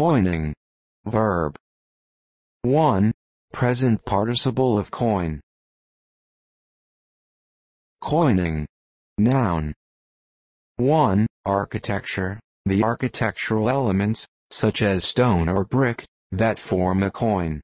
Quoining. Verb. 1. Present participle of coin. Quoining. Noun. 1. Architecture, the architectural elements, such as stone or brick, that form a coin.